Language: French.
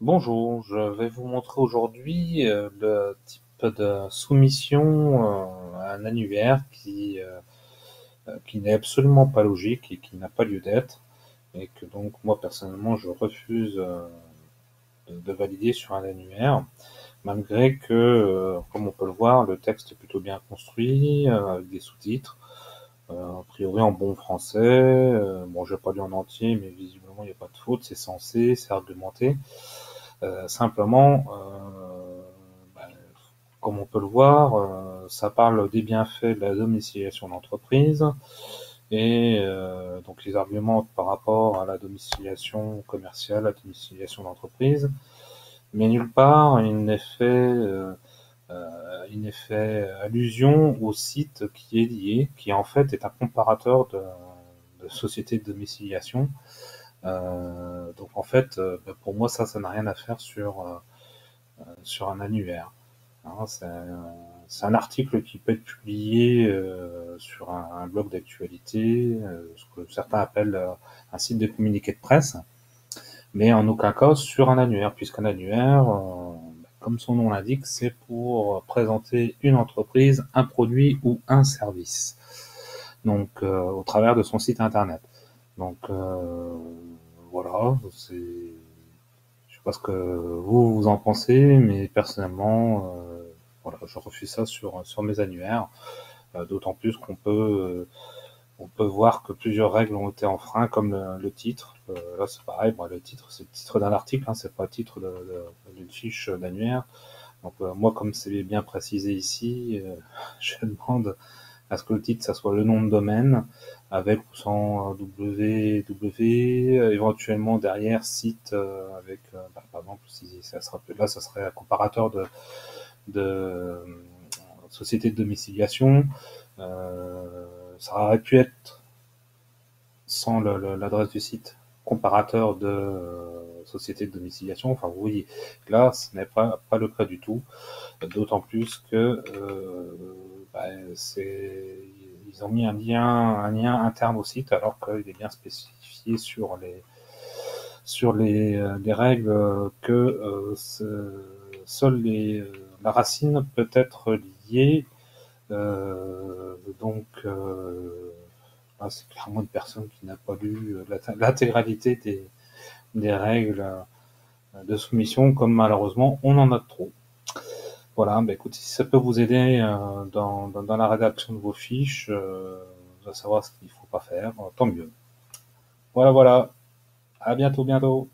Bonjour, je vais vous montrer aujourd'hui le type de soumission à un annuaire qui n'est absolument pas logique et qui n'a pas lieu d'être, et que donc moi personnellement je refuse de valider sur un annuaire, malgré que, comme on peut le voir, le texte est plutôt bien construit, avec des sous-titres, a priori en bon français, bon j'ai pas lu en entier mais visiblement il n'y a pas de faute, c'est censé, c'est argumenté. Simplement, comme on peut le voir, ça parle des bienfaits de la domiciliation d'entreprise et donc les arguments par rapport à la domiciliation commerciale, la domiciliation d'entreprise, mais nulle part il n'est fait allusion au site qui est lié, qui en fait est un comparateur de société de domiciliation. Donc en fait, pour moi, ça n'a rien à faire sur un annuaire. Hein, c'est un article qui peut être publié sur un blog d'actualité, ce que certains appellent un site de communiqué de presse, mais en aucun cas sur un annuaire, puisqu'un annuaire, comme son nom l'indique, c'est pour présenter une entreprise, un produit ou un service, donc au travers de son site internet. Donc voilà, je sais pas ce que vous en pensez, mais personnellement, voilà, je refuse ça sur mes annuaires, d'autant plus qu'on peut voir que plusieurs règles ont été enfreintes, comme le titre. Là, c'est pareil. Bon, le titre, c'est le titre d'un article, hein, c'est pas le titre d'une fiche d'annuaire. Donc, moi, comme c'est bien précisé ici, je demande à ce que le titre, ça soit le nom de domaine, avec ou sans www, éventuellement derrière site, avec, par exemple, si ça sera là, ça serait un comparateur de société de domiciliation. Ça aurait pu être, sans l'adresse du site, comparateur de société de domiciliation. Enfin, vous voyez, là, ce n'est pas le cas du tout. D'autant plus que ils ont mis un lien interne au site, alors qu'il est bien spécifié sur les règles que seule la racine peut être liée. Là, c'est clairement une personne qui n'a pas lu l'intégralité des règles de soumission, comme malheureusement on en a trop. Voilà, écoutez, si ça peut vous aider dans la rédaction de vos fiches, à savoir ce qu'il ne faut pas faire, tant mieux. Voilà, à bientôt.